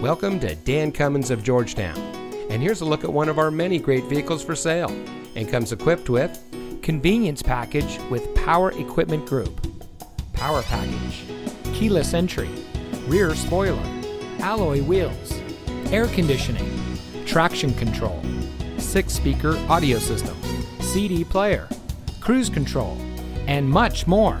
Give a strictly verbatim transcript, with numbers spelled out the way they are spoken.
Welcome to Dan Cummins of Georgetown, and here's a look at one of our many great vehicles for sale, and comes equipped with convenience package with power equipment group, power package, keyless entry, rear spoiler, alloy wheels, air conditioning, traction control, six speaker audio system, C D player, cruise control, and much more.